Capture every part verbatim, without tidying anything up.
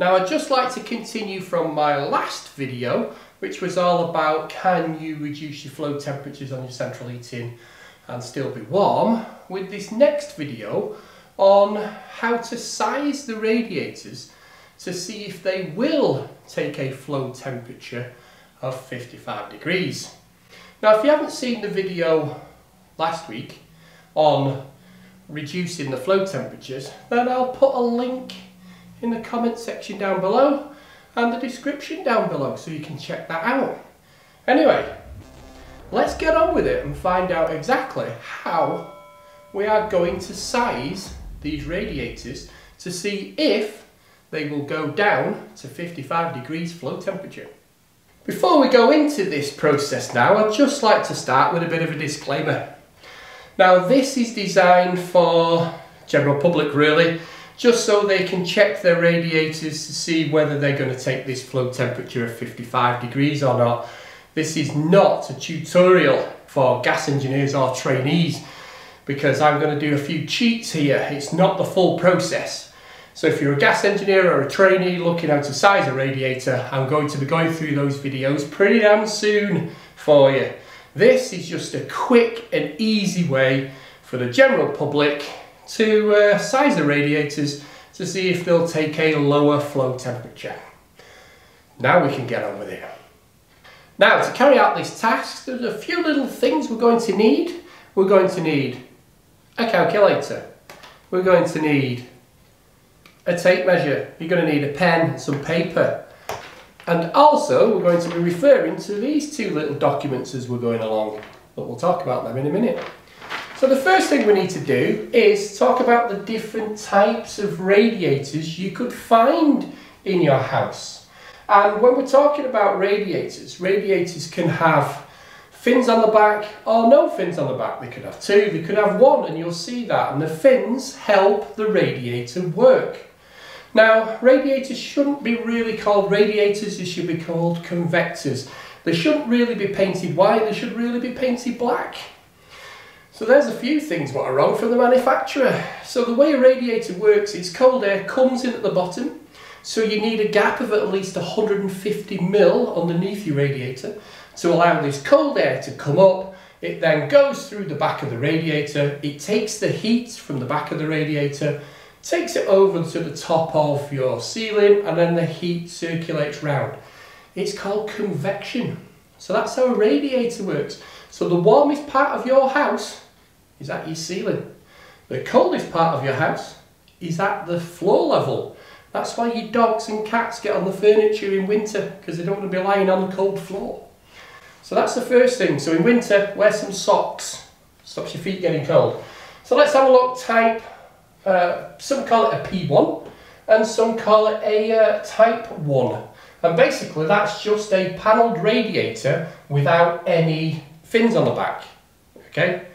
Now I'd just like to continue from my last video, which was all about can you reduce your flow temperatures on your central heating and still be warm, with this next video on how to size the radiators to see if they will take a flow temperature of fifty-five degrees. Now if you haven't seen the video last week on reducing the flow temperatures, then I'll put a link in the comment section down below and the description down below so you can check that out. Anyway, let's get on with it and find out exactly how we are going to size these radiators to see if they will go down to fifty-five degrees flow temperature. Before we go into this process now, I'd just like to start with a bit of a disclaimer. Now this is designed for general public really, just so they can check their radiators to see whether they're going to take this flow temperature of fifty-five degrees or not. This is not a tutorial for gas engineers or trainees, because I'm going to do a few cheats here. It's not the full process. So if you're a gas engineer or a trainee looking how to size a radiator, I'm going to be going through those videos pretty damn soon for you. This is just a quick and easy way for the general public to uh, size the radiators to see if they'll take a lower flow temperature. Now we can get on with it. Now to carry out this task, there's a few little things we're going to need. We're going to need a calculator. We're going to need a tape measure. You're going to need a pen and some paper. And also we're going to be referring to these two little documents as we're going along, but we'll talk about them in a minute. So the first thing we need to do is talk about the different types of radiators you could find in your house. And when we're talking about radiators, radiators can have fins on the back or no fins on the back. They could have two, they could have one, and you'll see that. And the fins help the radiator work. Now, radiators shouldn't be really called radiators, they should be called convectors. They shouldn't really be painted white, they should really be painted black. So there's a few things what are wrong from the manufacturer. So the way a radiator works is cold air comes in at the bottom, so you need a gap of at least one hundred fifty mil underneath your radiator to allow this cold air to come up. It then goes through the back of the radiator, it takes the heat from the back of the radiator, takes it over to the top of your ceiling, and then the heat circulates round. It's called convection. So that's how a radiator works. So the warmest part of your house is at your ceiling. The coldest part of your house is at the floor level. That's why your dogs and cats get on the furniture in winter, because they don't want to be lying on the cold floor. So that's the first thing. So in winter, wear some socks. Stops your feet getting cold. So let's have a look. Type, uh, some call it a P one and some call it a uh, type one. And basically that's just a panelled radiator without any fins on the back. Okay,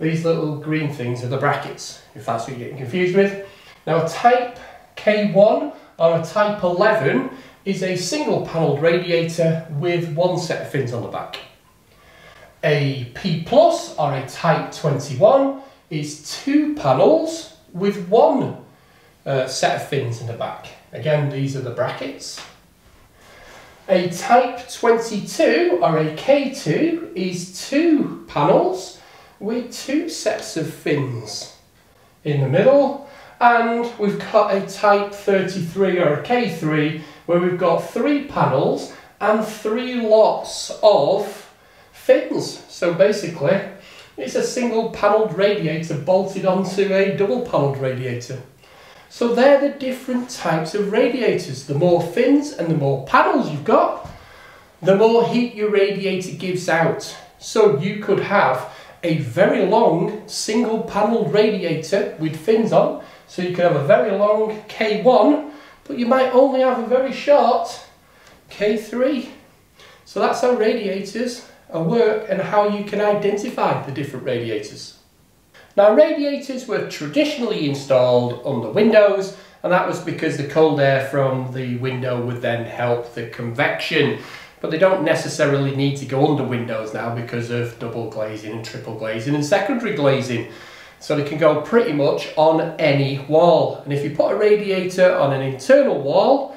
these little green things are the brackets, if that's what you're getting confused with. Now a type K one or a type eleven is a single panelled radiator with one set of fins on the back. A P plus or a type twenty-one is two panels with one uh, set of fins in the back. Again, these are the brackets. A type twenty-two or a K two is two panels with two sets of fins in the middle, and we've got a type thirty-three or a K three where we've got three panels and three lots of fins. So basically it's a single panelled radiator bolted onto a double panelled radiator. So they're the different types of radiators. The more fins and the more panels you've got, the more heat your radiator gives out. So you could have a very long single panelled radiator with fins on. So you could have a very long K one, but you might only have a very short K three. So that's how radiators work and how you can identify the different radiators. Now radiators were traditionally installed under windows, and that was because the cold air from the window would then help the convection. But they don't necessarily need to go under windows now because of double glazing and triple glazing and secondary glazing. So they can go pretty much on any wall. And if you put a radiator on an internal wall,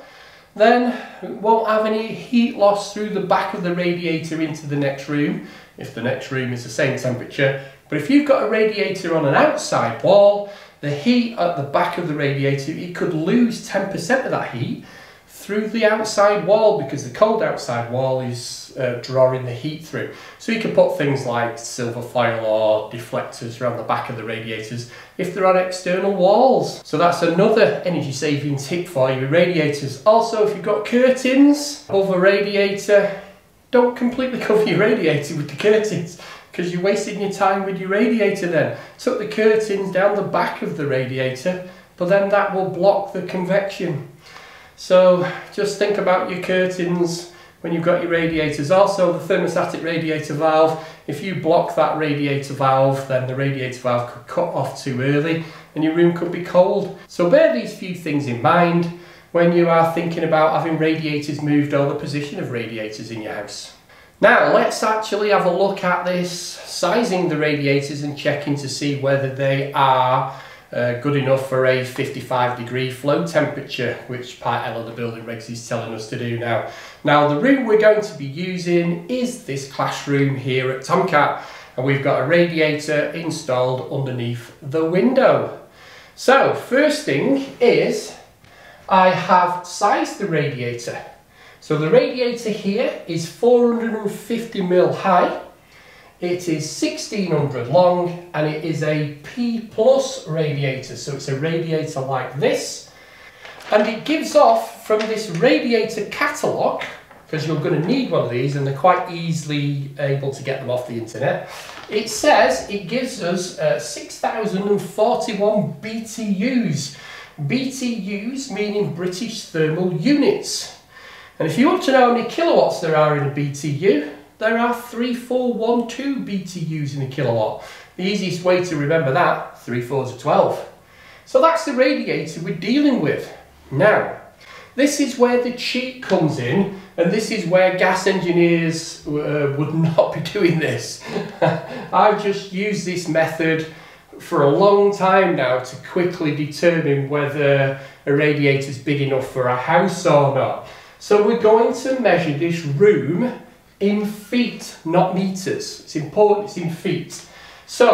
then it won't have any heat loss through the back of the radiator into the next room, if the next room is the same temperature. But if you've got a radiator on an outside wall, the heat at the back of the radiator, it could lose ten percent of that heat through the outside wall, because the cold outside wall is uh, drawing the heat through. So you can put things like silver foil or deflectors around the back of the radiators if they're on external walls. So that's another energy saving tip for your radiators. Also, if you've got curtains above a radiator, don't completely cover your radiator with the curtains, because you're wasting your time with your radiator then. Tuck the curtains down the back of the radiator, but then that will block the convection. So just think about your curtains when you've got your radiators. Also, the thermostatic radiator valve, if you block that radiator valve, then the radiator valve could cut off too early and your room could be cold. So bear these few things in mind when you are thinking about having radiators moved or the position of radiators in your house. Now let's actually have a look at this, sizing the radiators and checking to see whether they are Uh, good enough for a fifty-five degree flow temperature, which part L of the building regs is telling us to do now. Now the room we're going to be using is this classroom here at Tomcat, and we've got a radiator installed underneath the window. So first thing is I have sized the radiator. So the radiator here is four hundred fifty mil high. It is sixteen hundred long, and it is a P plus radiator, so it's a radiator like this. And it gives off from this radiator catalogue, because you're going to need one of these and they're quite easily able to get them off the internet. It says it gives us uh, six thousand forty-one B T Us. B T Us meaning British Thermal Units. And if you want to know how many kilowatts there are in a B T U, there are three four one two B T Us in a kilowatt. The easiest way to remember that, three fours are twelve. So that's the radiator we're dealing with. Now, this is where the cheat comes in, and this is where gas engineers uh, would not be doing this. I've just used this method for a long time now to quickly determine whether a radiator is big enough for a house or not. So we're going to measure this room in feet, not meters. It's important it's in feet. So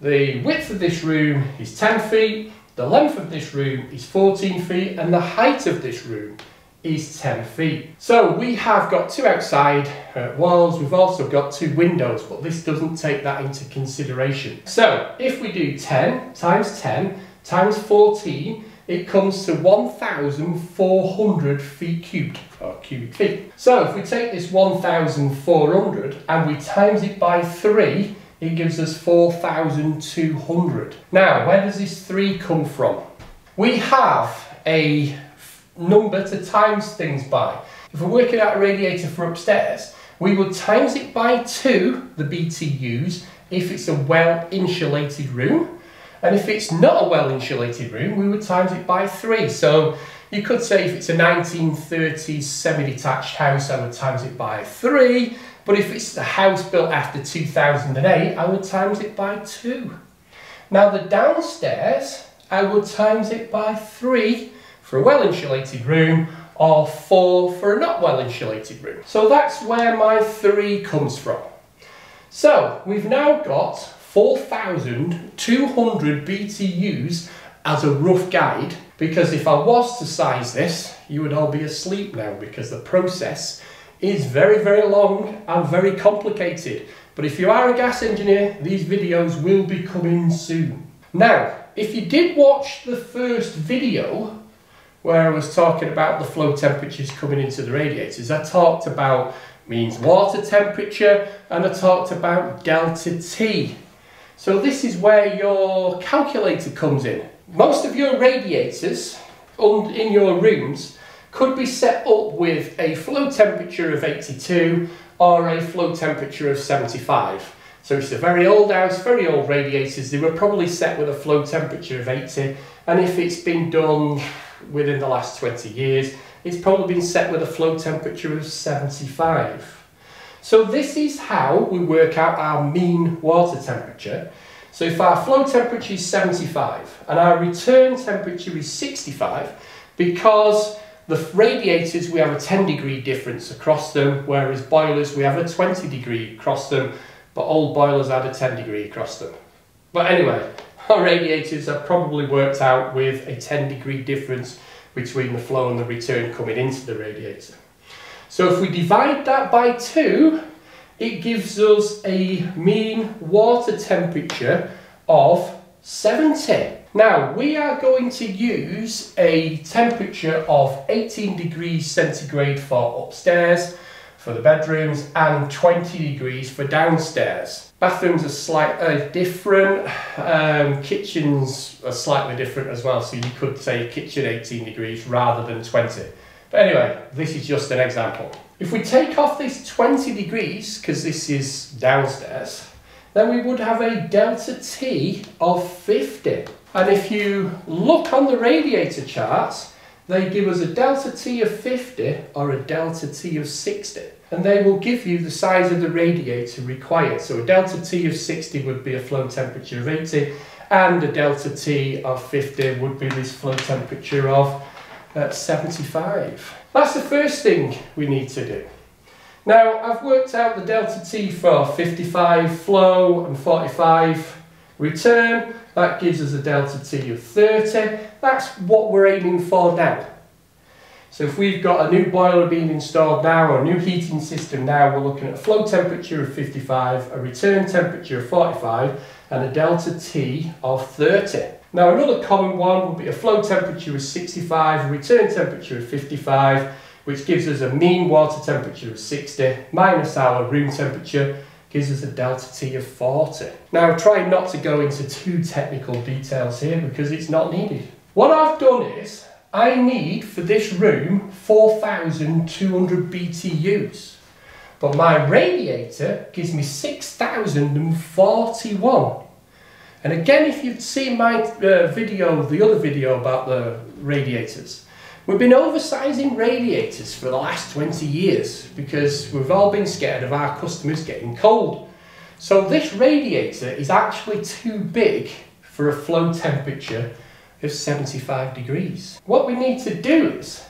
the width of this room is ten feet, the length of this room is fourteen feet, and the height of this room is ten feet. So we have got two outside uh, walls, we've also got two windows, but this doesn't take that into consideration. So if we do ten times ten times fourteen, it comes to one thousand four hundred feet cubed, or cubic feet. So if we take this one thousand four hundred and we times it by three, it gives us four thousand two hundred. Now, where does this three come from? We have a number to times things by. If we're working out a radiator for upstairs, we would times it by two, the B T Us, if it's a well-insulated room. And if it's not a well-insulated room, we would times it by three. So you could say if it's a nineteen thirties semi-detached house, I would times it by three. But if it's a house built after two thousand eight, I would times it by two. Now the downstairs, I would times it by three for a well-insulated room, or four for a not well-insulated room. So that's where my three comes from. So we've now got four thousand two hundred B T Us as a rough guide, because if I was to size this, you would all be asleep now, because the process is very, very long and very complicated. But if you are a gas engineer, these videos will be coming soon. Now, if you did watch the first video where I was talking about the flow temperatures coming into the radiators, I talked about means water temperature, and I talked about delta T. So this is where your calculator comes in. Most of your radiators in your rooms could be set up with a flow temperature of eighty-two or a flow temperature of seventy-five. So it's a very old house, very old radiators. They were probably set with a flow temperature of eighty. And if it's been done within the last twenty years, it's probably been set with a flow temperature of seventy-five. So this is how we work out our mean water temperature. So if our flow temperature is seventy-five and our return temperature is sixty-five, because the radiators, we have a ten degree difference across them, whereas boilers, we have a twenty degree across them, but old boilers had a ten degree across them. But anyway, our radiators are probably worked out with a ten degree difference between the flow and the return coming into the radiator. So if we divide that by two, it gives us a mean water temperature of seventy. Now, we are going to use a temperature of eighteen degrees centigrade for upstairs, for the bedrooms, and twenty degrees for downstairs. Bathrooms are slightly different, um, kitchens are slightly different as well, so you could say kitchen eighteen degrees rather than twenty. But anyway, this is just an example. If we take off this twenty degrees, because this is downstairs, then we would have a delta T of fifty. And if you look on the radiator charts, they give us a delta T of fifty or a delta T of sixty. And they will give you the size of the radiator required. So a delta T of sixty would be a flow temperature of eighty, and a delta T of fifty would be this flow temperature of uh, seventy-five. That's the first thing we need to do. Now, I've worked out the delta T for fifty-five flow and forty-five return. That gives us a delta T of thirty. That's what we're aiming for now. So if we've got a new boiler being installed now or a new heating system now, we're looking at a flow temperature of fifty-five, a return temperature of forty-five, and a delta T of thirty. Now, another common one would be a flow temperature of sixty-five, a return temperature of fifty-five, which gives us a mean water temperature of sixty, minus our room temperature, gives us a delta T of forty. Now, try not to go into too technical details here because it's not needed. What I've done is, I need for this room four thousand two hundred B T Us, but my radiator gives me six thousand forty-one. And again, if you've seen my uh, video, the other video about the radiators, we've been oversizing radiators for the last twenty years because we've all been scared of our customers getting cold. So this radiator is actually too big for a flow temperature of seventy-five degrees. What we need to do is,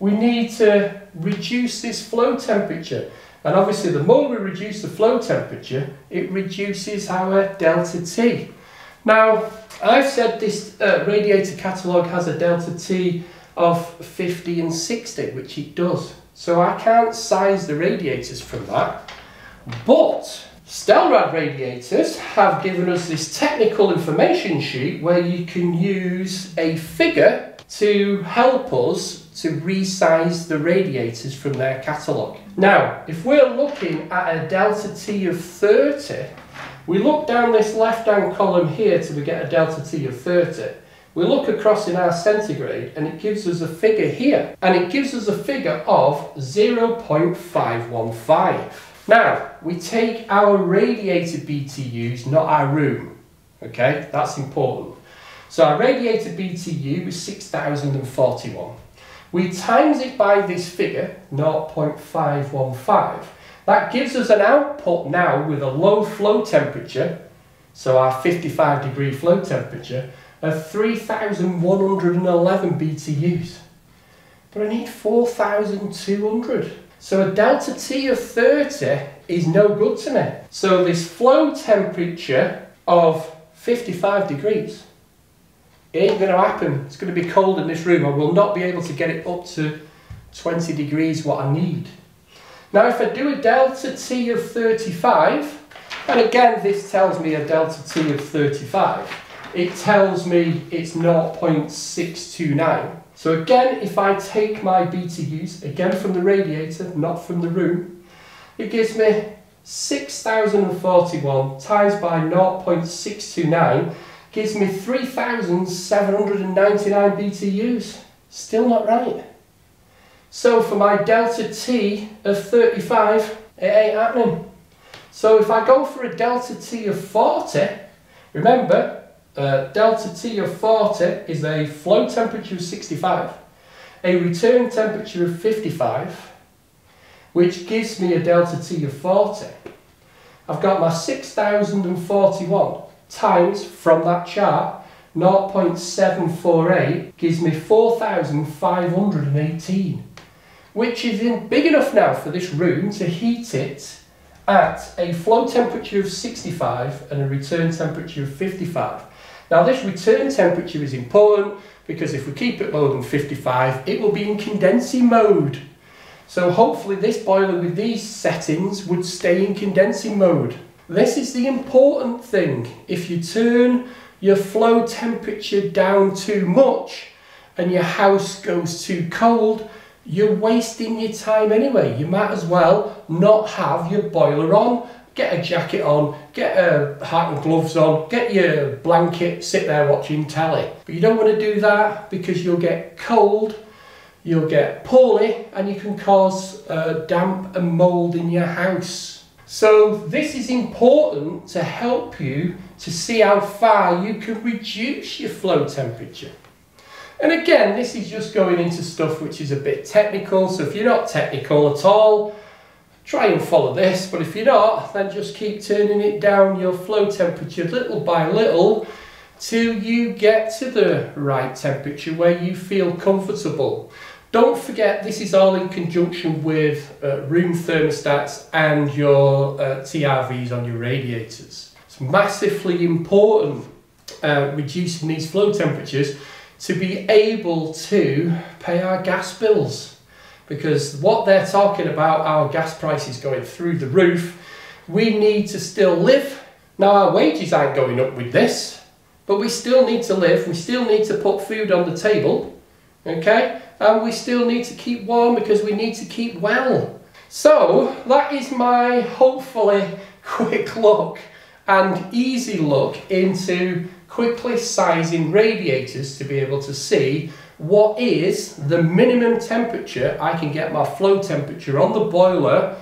we need to reduce this flow temperature. And obviously the more we reduce the flow temperature, it reduces our delta T. Now, I've said this uh, radiator catalogue has a delta T of fifty and sixty, which it does. So I can't size the radiators from that. But STELRAD radiators have given us this technical information sheet where you can use a figure to help us to resize the radiators from their catalogue. Now, if we're looking at a delta T of thirty, we look down this left-hand column here till we get a delta T of thirty. We look across in our centigrade and it gives us a figure here. And it gives us a figure of zero point five one five. Now, we take our radiator B T Us, not our room. Okay, that's important. So our radiator B T U is six thousand forty-one. We times it by this figure, zero point five one five. That gives us an output now with a low flow temperature, so our fifty-five degree flow temperature, of three thousand one hundred eleven B T Us. But I need four thousand two hundred. So a delta T of thirty is no good to me. So this flow temperature of fifty-five degrees, it ain't going to happen. It's going to be cold in this room. I will not be able to get it up to twenty degrees what I need. Now if I do a delta T of thirty-five, and again this tells me a delta T of thirty-five, it tells me it's zero point six two nine. So again, if I take my B T Us, again from the radiator, not from the room, it gives me six thousand forty-one times by zero point six two nine, gives me three thousand seven hundred ninety-nine B T Us. Still not right. So for my delta T of thirty-five, it ain't happening. So if I go for a delta T of forty, remember, uh, delta T of forty is a flow temperature of sixty-five, a return temperature of fifty-five, which gives me a delta T of forty. I've got my six thousand forty-one. times from that chart zero point seven four eight gives me four thousand five hundred eighteen, which is big enough now for this room to heat it at a flow temperature of sixty-five and a return temperature of fifty-five. Now this return temperature is important because if we keep it lower than fifty-five, it will be in condensing mode. So hopefully this boiler with these settings would stay in condensing mode. This is the important thing. If you turn your flow temperature down too much and your house goes too cold, you're wasting your time anyway. You might as well not have your boiler on. Get a jacket on, get a hat and gloves on, get your blanket, sit there watching telly. But you don't want to do that because you'll get cold, you'll get poorly, and you can cause uh, damp and mould in your house. So this is important to help you to see how far you can reduce your flow temperature. And again, this is just going into stuff which is a bit technical, so if you're not technical at all, try and follow this, but if you're not, then just keep turning it down, your flow temperature, little by little, till you get to the right temperature where you feel comfortable. Don't forget, this is all in conjunction with uh, room thermostats and your uh, T R Vs on your radiators. It's massively important, uh, reducing these flow temperatures, to be able to pay our gas bills. Because what they're talking about, our gas prices going through the roof, we need to still live. Now our wages aren't going up with this, but we still need to live, we still need to put food on the table, okay? And we still need to keep warm because we need to keep well. So that is my hopefully quick look and easy look into quickly sizing radiators to be able to see what is the minimum temperature I can get my flow temperature on the boiler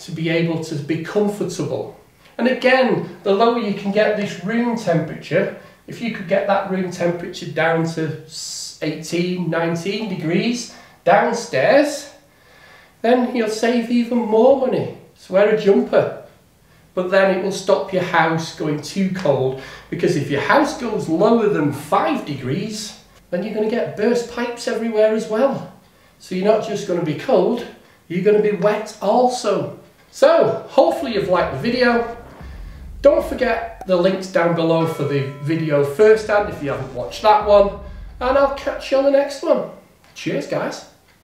to be able to be comfortable. And again, the lower you can get this room temperature, if you could get that room temperature down to eighteen, nineteen degrees downstairs, then you'll save even more money. So wear a jumper. But then it will stop your house going too cold, because if your house goes lower than five degrees, then you're going to get burst pipes everywhere as well. So you're not just going to be cold, you're going to be wet also. So hopefully you've liked the video. Don't forget the links down below for the video first hand if you haven't watched that one. And I'll catch you on the next one. Cheers guys.